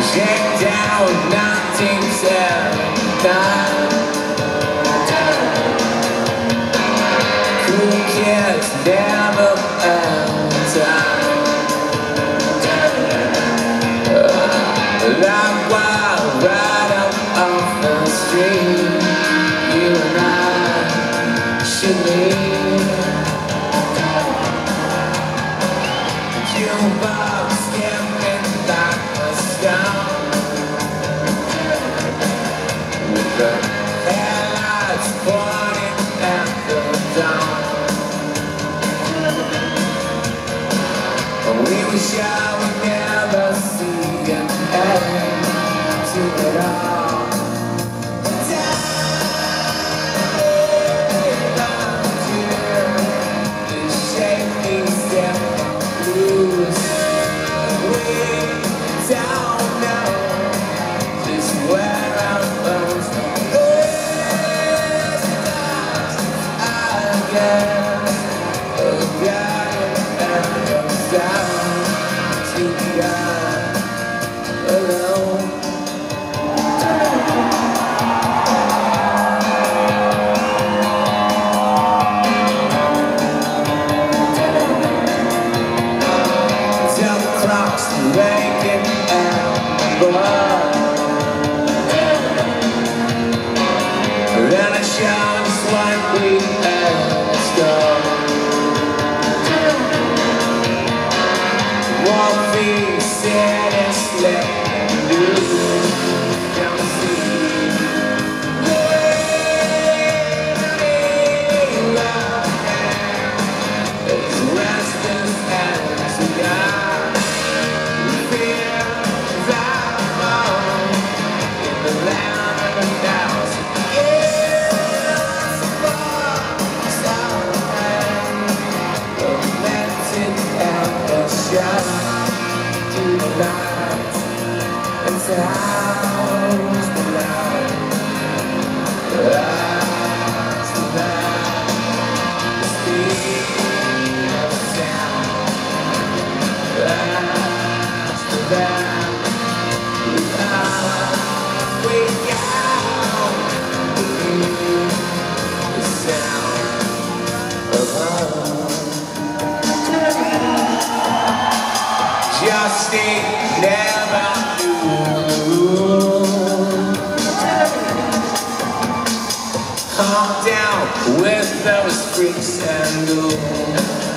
Shake down 1979. Cool kids never end time. Like wild right up off the street, you and I should leave. You bob skipping like a stone, headlights burning at the dawn. We wish I would never see an end to it all. Time I'm here, the shaking step blues. We don't know just where I'm going. Justin never knew. Calm down with those freaks and ghouls.